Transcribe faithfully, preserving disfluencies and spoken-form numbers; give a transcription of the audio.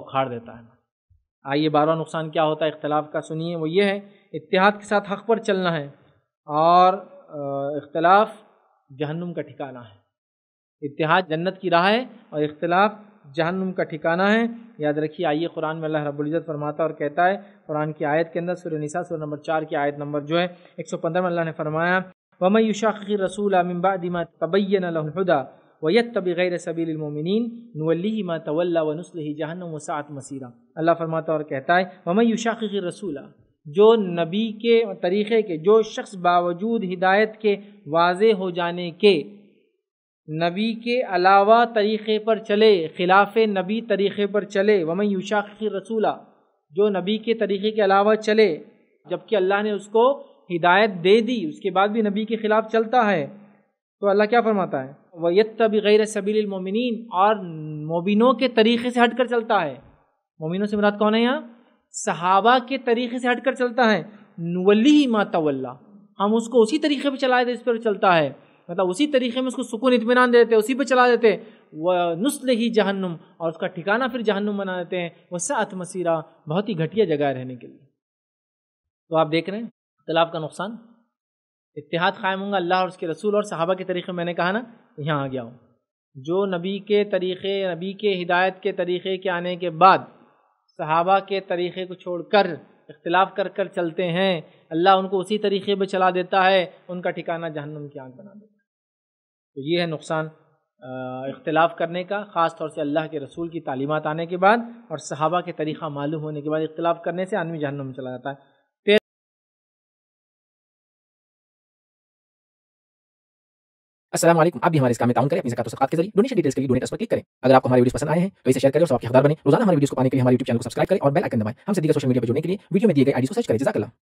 उखाड़ देता है। आइए बारहवां नुकसान क्या होता है इख्तिलाफ का, सुनिए। वो ये है, इत्तेहाद के साथ हक़ पर चलना है और इख्तिलाफ जहन्नुम का ठिकाना है। इत्तेहाद जन्नत की राह है और इख्तिलाफ जहन्नुम का ठिकाना है। याद रखिए, आइए कुरान में अल्लाह रब्बुल इज़्ज़त फरमाता और कहता है, कुरान की आयत के अंदर सूरह निसा सूरह नंबर चार की आयत नंबर जो है एक सौ पंद्रह में अल्लाह ने फरमाया, वमन युशाक़िक़ि रसूला मिन बअदि मा तबय्यन लहुल हुदा वयत्तबि गैर सबीलिल मोमिनीन नुवल्लिही मा तवल्ला व नुस्लिही जहन्नम व साअत मसीरा। अल्लाह फरमाता और कहता है, वमन युशाक़िक़ि रसूला, जो नबी के तरीक़े के, जो शख्स बावजूद हिदायत के वाज़े हो जाने के नबी के अलावा तरीक़े पर चले, खिलाफ नबी तरीक़े पर चले, वमन युशाक़िक़ि रसूला, जो नबी के तरीक़े के अलावा चले, जबकि अल्लाह ने उसको हिदायत दे दी, उसके बाद भी नबी के ख़िलाफ़ चलता है, तो अल्लाह क्या फरमाता है, वयत्तबि गैर सबीलिल मोमिनीन, और मोमिनों के तरीक़े से हटकर चलता है। मोमिनों से मुराद कौन है यहाँ? सहाबा के तरीक़े से हटकर चलता है। नुवल्लिही मा तवल्ला, हम उसको उसी तरीक़े पर चलाए थे इस पर चलता है, मतलब उसी तरीक़े में उसको सुकून इत्मीनान देते, उसी पर चला देते। वह नुस्लिही जहन्नुम, और उसका ठिकाना फिर जहन्नुम बना देते हैं। वह साअत मसीरा, बहुत ही घटिया जगह रहने के लिए। तो आप देख रहे हैं इख्तिलाफ का नुकसान। इत्तेहाद कायम होगा अल्लाह और उसके रसूल और सहाबा के तरीक़े, मैंने कहा ना, यहाँ आ गया हूँ। जो नबी के तरीक़े, नबी के हिदायत के तरीक़े के आने के बाद सहाबा के तरीक़े को छोड़कर इख्तिलाफ कर कर चलते हैं, अल्लाह उनको उसी तरीक़े पर चला देता है, उनका ठिकाना जहन्नुम की आग बना देता है। तो ये है नुकसान इख्तिलाफ करने का, ख़ास तौर से अल्लाह के रसूल की तालीमात आने के बाद और सहाबा के तरीक़ा मालूम होने के बाद। इख्तिलाफ करने से आदमी जहन्नुम में चला जाता है। अस्सलाम वालेकुम, आप भी हमारे इस काम में ताउन करें अपनी ज़कात और सदक़ात के जरिए। डोनेशन डिटेल्स के लिए डोनेट पर क्लिक करें। अगर आपको हमारे वीडियोस पसंद आए हैं तो इसे शेयर करें और सबके हकदार बने। रोजाना हमारे वीडियोस को पाने के लिए हमारे यूट्यूब चैनल को सब्सक्राइब करें और बेल आइकन दबाएं। हमसे दीगर सोशल मीडिया पर जुड़ने के लिए वीडियो में दिए गए आईडी को सर्च करें। जज़ाकल्लाह।